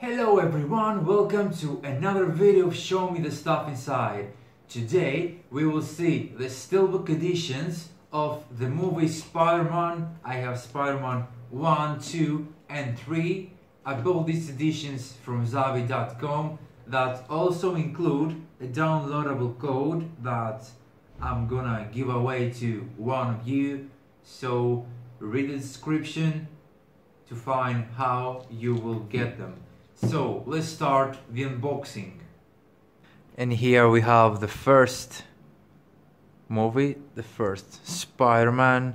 Hello everyone, welcome to another video of Show Me The Stuff Inside. Today we will see the Steelbook editions of the movie Spider-Man. I have Spider-Man 1, 2 and 3. I bought these editions from zavvi.com that also include a downloadable code that I'm gonna give away to one of you. So read the description to find how you will get them. So let's start the unboxing. And here we have the first movie, the first Spider-Man,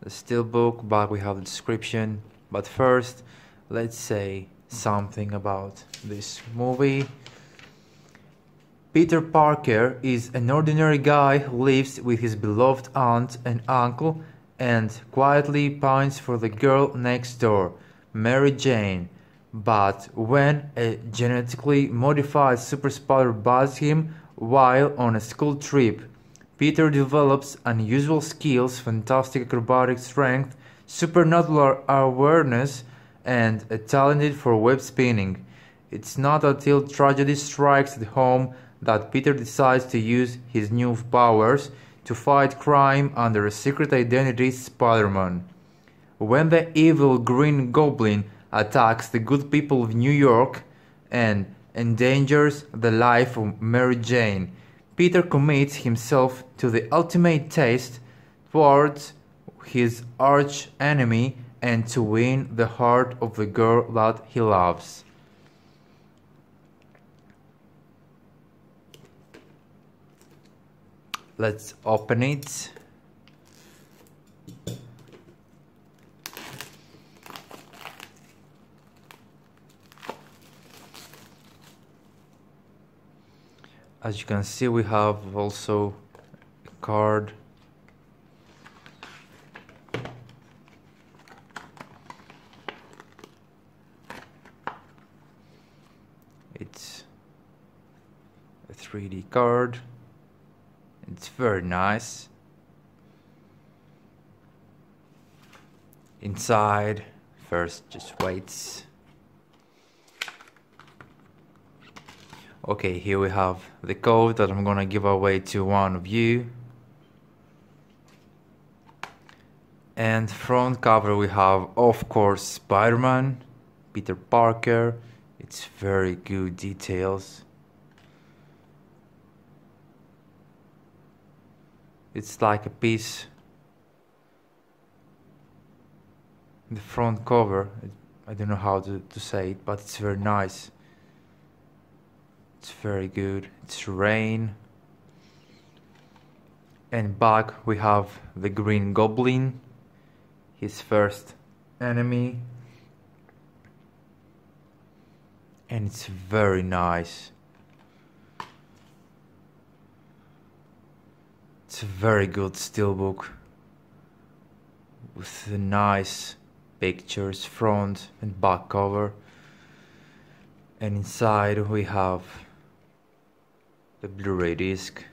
the Steelbook, but we have the description. But first, let's say something about this movie. Peter Parker is an ordinary guy who lives with his beloved aunt and uncle and quietly pines for the girl next door, Mary Jane. But when a genetically modified super spider bites him while on a school trip, Peter develops unusual skills, fantastic acrobatic strength, supernatural awareness, and a talent for web spinning. It's not until tragedy strikes at home that Peter decides to use his new powers to fight crime under a secret identity, Spider-Man. When the evil Green Goblin attacks the good people of New York and endangers the life of Mary Jane, Peter commits himself to the ultimate test towards his arch enemy and to win the heart of the girl that he loves. Let's open it. As you can see, we have also a card. It's a 3D card. It's very nice. Inside, first just waits. Okay, here we have the code that I'm gonna give away to one of you. And front cover we have, of course, Spider-Man, Peter Parker. It's very good details. It's like a piece. The front cover, I don't know how to say it, but it's very nice. It's very good. It's rain. And back we have the Green Goblin, his first enemy. And it's very nice. It's a very good steelbook with the nice pictures, front and back cover. And inside we have the Blu-ray disc,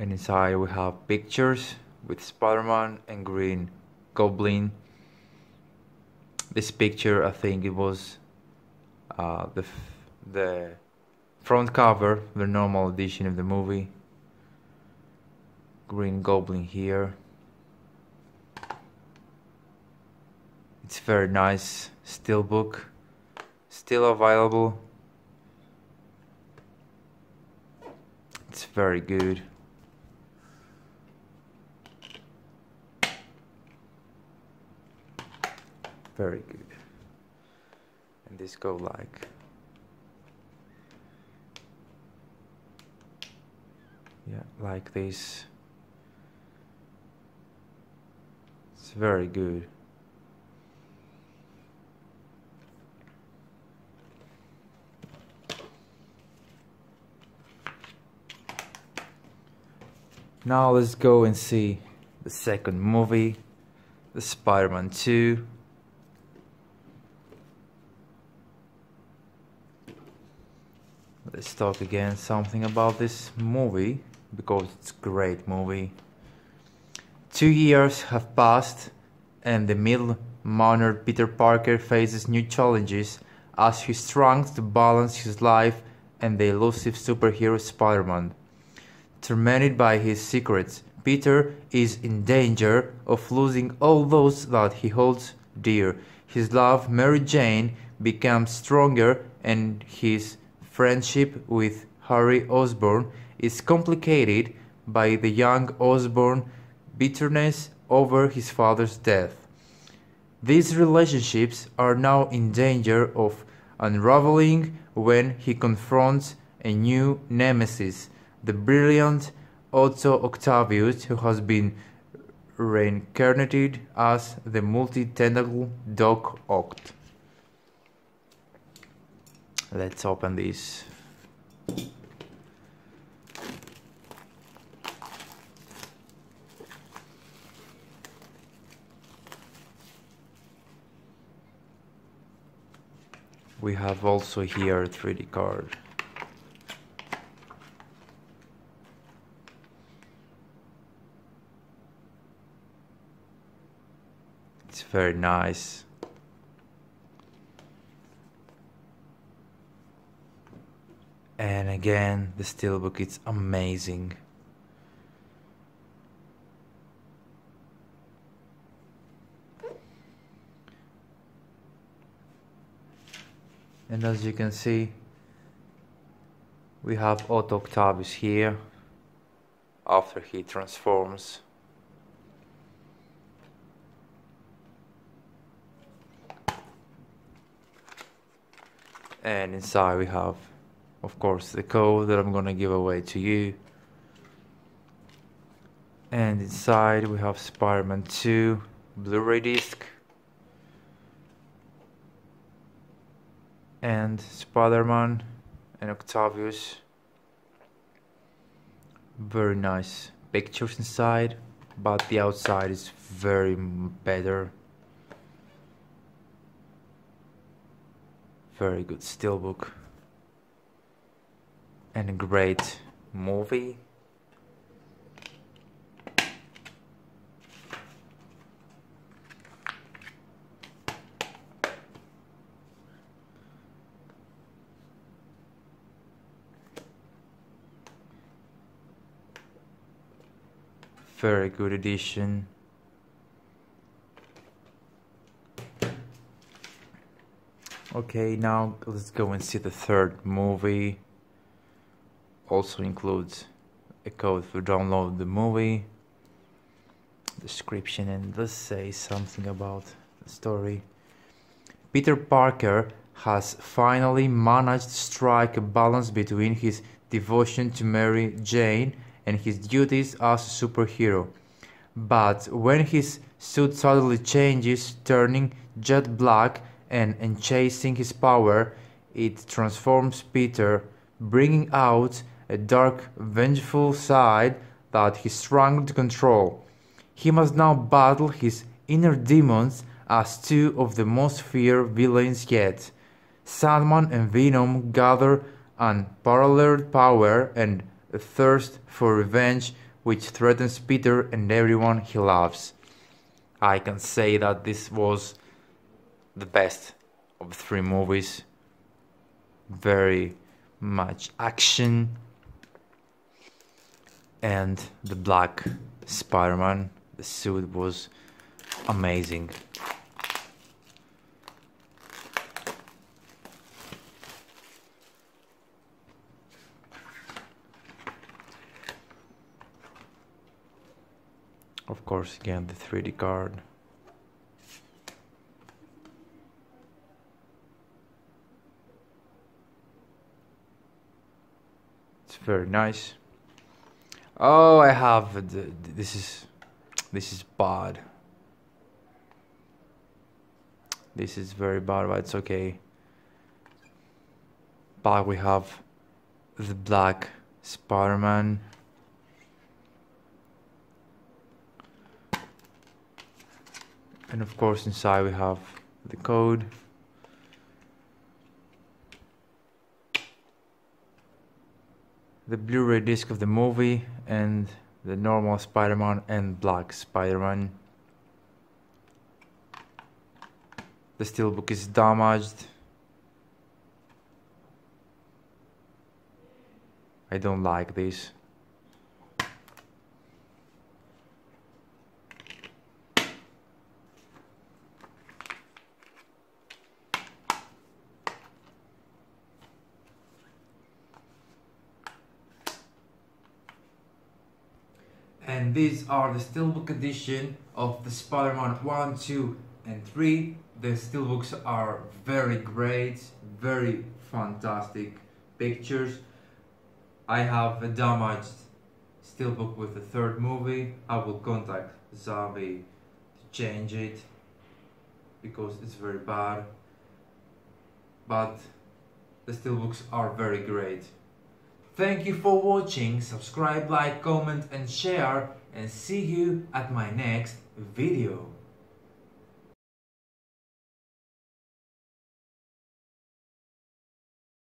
and inside we have pictures with Spider-Man and Green Goblin. This picture, I think it was the front cover, the normal edition of the movie. Green Goblin here. It's very nice steelbook, still available. It's very good. Very good. And this go like. Yeah, like this. It's very good. Now let's go and see the second movie, the Spider-Man 2. Let's talk again something about this movie, because it's a great movie. 2 years have passed and the middle Mannered Peter Parker faces new challenges as he struggles to balance his life and the elusive superhero Spider-Man. Tormented by his secrets, Peter is in danger of losing all those that he holds dear. His love, Mary Jane, becomes stronger, and his friendship with Harry Osborn is complicated by the young Osborn's bitterness over his father's death. These relationships are now in danger of unraveling when he confronts a new nemesis, the brilliant Otto Octavius, who has been reincarnated as the multi-tentacle Doc Ock. Let's open this. We have also here a 3D card. It's very nice. And again, the Steelbook is amazing. And as you can see, we have Otto Octavius here after he transforms. And inside we have, of course, the code that I'm gonna give away to you. And inside we have Spider-Man 2 Blu-ray disc. And Spider-Man and Octavius. Very nice pictures inside, but the outside is very better. Very good Steelbook. And a great movie. Very good edition. Okay, now let's go and see the third movie. Also includes a code for download the movie, description, and let's say something about the story. Peter Parker has finally managed to strike a balance between his devotion to Mary Jane and his duties as a superhero. But when his suit suddenly changes, turning jet black and enchasing his power, it transforms Peter, bringing out a dark, vengeful side that he struggled to control. He must now battle his inner demons as two of the most feared villains yet. Sandman and Venom gather unparalleled power and a thirst for revenge which threatens Peter and everyone he loves. I can say that this was the best of the three movies. Very much action. And the black Spider-Man, the suit was amazing. Of course, again, the 3D card. It's very nice. Oh, I have this is bad. This is very bad, but it's okay. But we have the black Spider-Man. And of course inside we have the code. The Blu-ray disc of the movie and the normal Spider-Man and black Spider-Man. The steelbook is damaged. I don't like this. And these are the steelbook edition of the Spider-Man 1, 2 and 3. The steelbooks are very great, very fantastic pictures. I have a damaged steelbook with the third movie. I will contact Zavvi to change it because it's very bad. But the steelbooks are very great. Thank you for watching. Subscribe, like, comment and share, and see you at my next video.